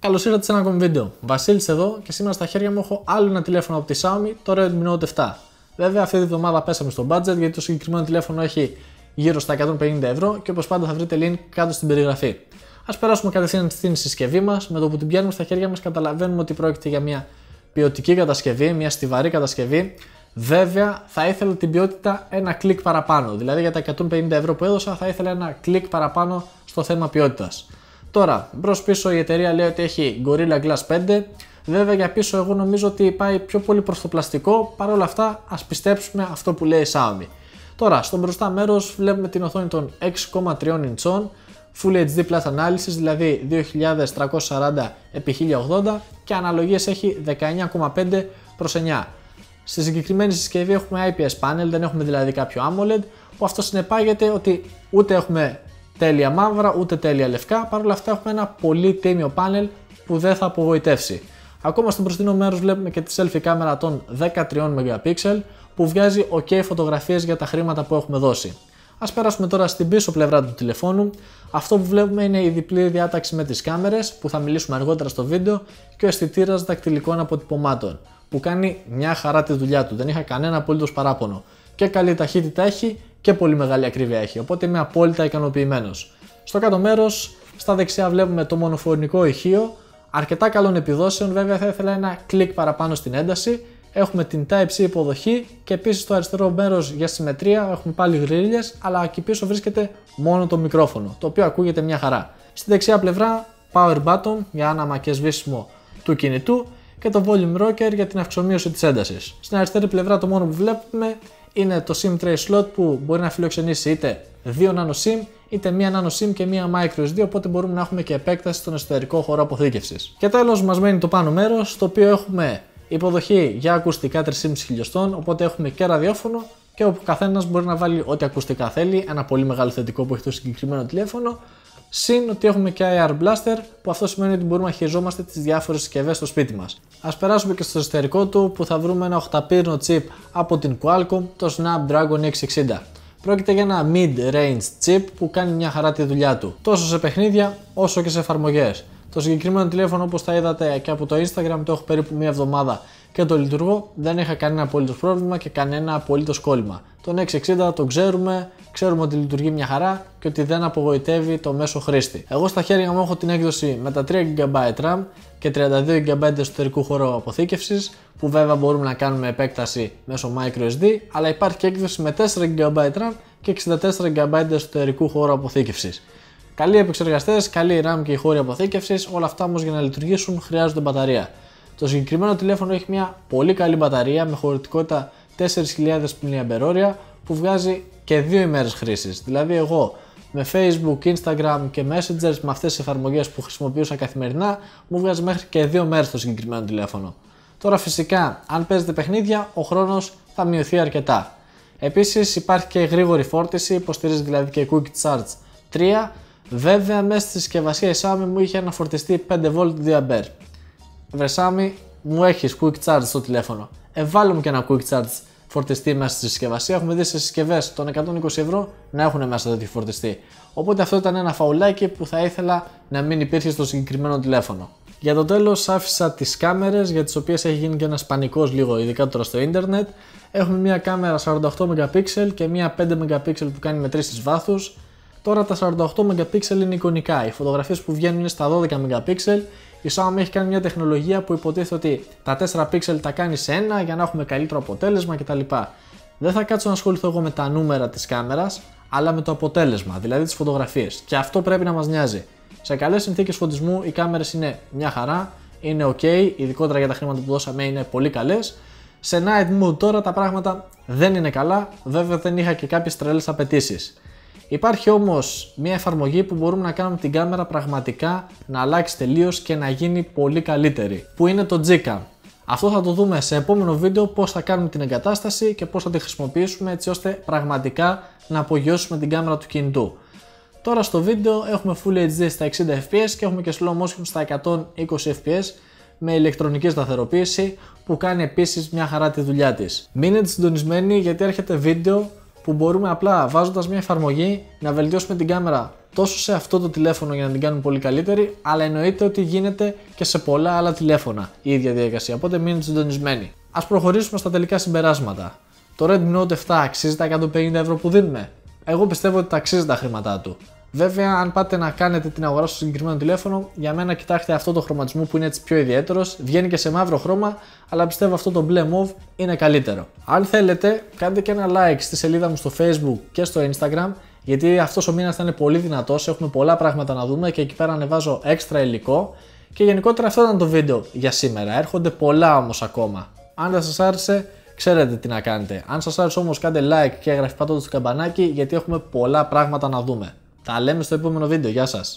Καλώς ήρθατε σε ένα ακόμη βίντεο. Βασίλης εδώ και σήμερα στα χέρια μου έχω άλλο ένα τηλέφωνο από τη Xiaomi, το Redmi Note 7. Βέβαια, αυτή τη βδομάδα πέσαμε στο budget γιατί το συγκεκριμένο τηλέφωνο έχει γύρω στα 150 ευρώ και όπως πάντα θα βρείτε link κάτω στην περιγραφή. Ας περάσουμε κατευθείαν στην συσκευή μας. Με το που την πιάνουμε στα χέρια μας, καταλαβαίνουμε ότι πρόκειται για μια ποιοτική κατασκευή, μια στιβαρή κατασκευή. Βέβαια, θα ήθελα την ποιότητα ένα κλικ παραπάνω. Δηλαδή, για τα 150 ευρώ που έδωσα, θα ήθελα ένα κλικ παραπάνω στο θέμα ποιότητας. Τώρα, μπρος πίσω η εταιρεία λέει ότι έχει Gorilla Glass 5. Βέβαια για πίσω εγώ νομίζω ότι πάει πιο πολύ προς το πλαστικό. Παρ' όλα αυτά ας πιστέψουμε αυτό που λέει η Xiaomi. Τώρα, στο μπροστά μέρος βλέπουμε την οθόνη των 6,3 ιντσών, Full HD Plus ανάλυσης, δηλαδή 2340x1080 και αναλογίες έχει 19,5:9. Στη συγκεκριμένη συσκευή έχουμε IPS panel, δεν έχουμε δηλαδή κάποιο AMOLED, που αυτό συνεπάγεται ότι ούτε έχουμε τέλεια μαύρα ούτε τέλεια λευκά, παρόλα αυτά έχουμε ένα πολύ τίμιο πάνελ που δεν θα απογοητεύσει. Ακόμα στο μπροστινό μέρος βλέπουμε και τη selfie κάμερα των 13 MP που βγάζει ok φωτογραφίες για τα χρήματα που έχουμε δώσει. Ας περάσουμε τώρα στην πίσω πλευρά του τηλεφώνου. Αυτό που βλέπουμε είναι η διπλή διάταξη με τις κάμερες που θα μιλήσουμε αργότερα στο βίντεο και ο αισθητήρας δακτυλικών αποτυπωμάτων που κάνει μια χαρά τη δουλειά του, δεν είχα κανένα απολύτως παράπονο. Και καλή ταχύτητα έχει και πολύ μεγάλη ακρίβεια έχει, οπότε είμαι απόλυτα ικανοποιημένος. Στο κάτω μέρος, στα δεξιά βλέπουμε το μονοφωνικό ηχείο, αρκετά καλών επιδόσεων, βέβαια θα ήθελα ένα κλικ παραπάνω στην ένταση. Έχουμε την Type-C υποδοχή και επίσης στο αριστερό μέρος για συμμετρία έχουμε πάλι γριλιές, αλλά εκεί πίσω βρίσκεται μόνο το μικρόφωνο, το οποίο ακούγεται μια χαρά. Στη δεξιά πλευρά, Power Button για άναμα και σβήσιμο του κινητού και το Volume Rocker για την αυξομοίωση της έντασης. Στην αριστερή πλευρά το μόνο που βλέπουμε είναι το SIM tray slot που μπορεί να φιλοξενήσει είτε 2 nano SIM είτε 1 nano SIM και 1 micro SD, οπότε μπορούμε να έχουμε και επέκταση στον εσωτερικό χώρο αποθήκευσης. Και τέλος μας μένει το πάνω μέρος, το οποίο έχουμε υποδοχή για ακουστικά 3,5 χιλιοστών, οπότε έχουμε και ραδιόφωνο και όπου καθένας μπορεί να βάλει ό,τι ακουστικά θέλει, ένα πολύ μεγάλο θετικό που έχει το συγκεκριμένο τηλέφωνο, συν ότι έχουμε και IR Blaster που αυτό σημαίνει ότι μπορούμε να χειριζόμαστε τις διάφορες συσκευές στο σπίτι μας. Ας περάσουμε και στο εσωτερικό του που θα βρούμε ένα 8-πύρνο chip από την Qualcomm, το Snapdragon 660. Πρόκειται για ένα mid-range chip που κάνει μια χαρά τη δουλειά του, τόσο σε παιχνίδια όσο και σε εφαρμογές. Το συγκεκριμένο τηλέφωνο, όπως τα είδατε και από το Instagram, το έχω περίπου μία εβδομάδα και το λειτουργώ, δεν είχα κανένα απολύτως πρόβλημα και κανένα απολύτως κόλλημα. Τον 660 τον ξέρουμε ότι λειτουργεί μια χαρά και ότι δεν απογοητεύει το μέσο χρήστη. Εγώ στα χέρια μου έχω την έκδοση με τα 3 GB RAM και 32 GB εσωτερικού χώρου αποθήκευσης, που βέβαια μπορούμε να κάνουμε επέκταση μέσω microSD, αλλά υπάρχει και έκδοση με 4 GB RAM και 64 GB εσωτερικού χώρου αποθήκευσης. Καλοί επεξεργαστές, καλή RAM και οι χώροι αποθήκευσης, όλα αυτά όμως για να λειτουργήσουν χρειάζονται μπαταρία. Το συγκεκριμένο τηλέφωνο έχει μια πολύ καλή μπαταρία με χωρητικότητα 4.000 mAh που βγάζει και 2 ημέρες χρήσης. Δηλαδή, εγώ με Facebook, Instagram και Messenger, με αυτές τις εφαρμογές που χρησιμοποιούσα καθημερινά, μου βγάζει μέχρι και 2 μέρες το συγκεκριμένο τηλέφωνο. Τώρα, φυσικά, αν παίζετε παιχνίδια, ο χρόνος θα μειωθεί αρκετά. Επίσης, υπάρχει και γρήγορη φόρτιση, υποστηρίζει δηλαδή και Quick Charge 3. Βέβαια, μέσα στη συσκευασία η Xiaomi μου είχε ένα φορτιστή 5V 2A. Βρε Xiaomi, μου έχεις Quick Charge στο τηλέφωνο. Βάλε μου και ένα Quick Charge φορτιστή μέσα στη συσκευασία. Έχουμε δει σε συσκευές των 120 ευρώ να έχουν μέσα τέτοιο φορτιστή. Οπότε αυτό ήταν ένα φαουλάκι που θα ήθελα να μην υπήρχε στο συγκεκριμένο τηλέφωνο. Για το τέλος, άφησα τις κάμερες για τις οποίες έχει γίνει και ένας πανικός λίγο, ειδικά τώρα στο ίντερνετ. Έχουμε μια κάμερα 48 MP και μια 5 MP που κάνει μετρήσεις βάθους. Τώρα τα 48 MP είναι εικονικά, οι φωτογραφίες που βγαίνουν είναι στα 12 MP. Η Xiaomi έχει κάνει μια τεχνολογία που υποτίθεται ότι τα 4 pixel τα κάνει σε ένα για να έχουμε καλύτερο αποτέλεσμα κτλ. Δεν θα κάτσω να ασχοληθώ εγώ με τα νούμερα της κάμερας, αλλά με το αποτέλεσμα, δηλαδή τις φωτογραφίες. Και αυτό πρέπει να μας νοιάζει. Σε καλές συνθήκες φωτισμού οι κάμερες είναι μια χαρά, είναι ok, ειδικότερα για τα χρήματα που δώσαμε είναι πολύ καλές. Σε night mode τώρα τα πράγματα δεν είναι καλά, βέβαια δεν είχα και κάποιες τρελές απαιτήσεις. Υπάρχει όμως μια εφαρμογή που μπορούμε να κάνουμε την κάμερα πραγματικά να αλλάξει τελείως και να γίνει πολύ καλύτερη, που είναι το g-cam. Αυτό θα το δούμε σε επόμενο βίντεο, πώς θα κάνουμε την εγκατάσταση και πώς θα τη χρησιμοποιήσουμε έτσι ώστε πραγματικά να απογειώσουμε την κάμερα του κινητού. Τώρα στο βίντεο έχουμε Full HD στα 60 fps και έχουμε και slow motion στα 120 fps με ηλεκτρονική σταθεροποίηση που κάνει επίσης μια χαρά τη δουλειά της. Μείνετε συντονισμένοι γιατί έρχεται βίντεο που μπορούμε απλά βάζοντας μια εφαρμογή να βελτιώσουμε την κάμερα τόσο σε αυτό το τηλέφωνο για να την κάνουμε πολύ καλύτερη, αλλά εννοείται ότι γίνεται και σε πολλά άλλα τηλέφωνα η ίδια διαδικασία, οπότε μείνετε συντονισμένοι. Ας προχωρήσουμε στα τελικά συμπεράσματα. Το Redmi Note 7 αξίζει τα 150 ευρώ που δίνουμε? Εγώ πιστεύω ότι τα αξίζει τα χρήματά του. Βέβαια, αν πάτε να κάνετε την αγορά στο συγκεκριμένο τηλέφωνο, για μένα κοιτάξτε αυτό το χρωματισμό που είναι έτσι πιο ιδιαίτερος, βγαίνει και σε μαύρο χρώμα, αλλά πιστεύω αυτό το μπλε μοβ είναι καλύτερο. Αν θέλετε, κάντε και ένα like στη σελίδα μου στο Facebook και στο Instagram, γιατί αυτός ο μήνας θα είναι πολύ δυνατός, έχουμε πολλά πράγματα να δούμε και εκεί πέρα ανεβάζω έξτρα υλικό. Και γενικότερα αυτό ήταν το βίντεο για σήμερα, έρχονται πολλά όμως ακόμα. Αν δεν σας άρεσε, ξέρετε τι να κάνετε. Αν σας άρεσε όμως, κάντε like και εγγραφή πατώντας το καμπανάκι, γιατί έχουμε πολλά πράγματα να δούμε. Τα λέμε στο επόμενο βίντεο. Γεια σας!